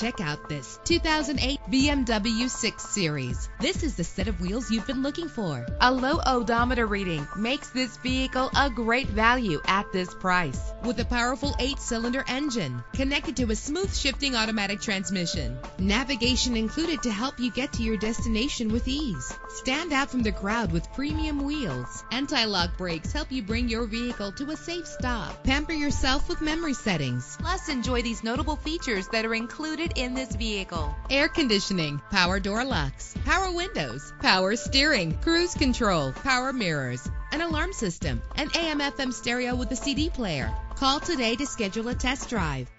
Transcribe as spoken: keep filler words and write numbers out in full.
Check out this two thousand eight B M W six series. This is the set of wheels you've been looking for. A low odometer reading makes this vehicle a great value at this price. With a powerful eight cylinder engine connected to a smooth shifting automatic transmission. Navigation included to help you get to your destination with ease. Stand out from the crowd with premium wheels. Anti-lock brakes help you bring your vehicle to a safe stop. Pamper yourself with memory settings. Plus, enjoy these notable features that are included in this vehicle. Air conditioning, power door locks, power windows, power steering, cruise control, power mirrors, an alarm system, an A M F M stereo with a C D player. Call today to schedule a test drive.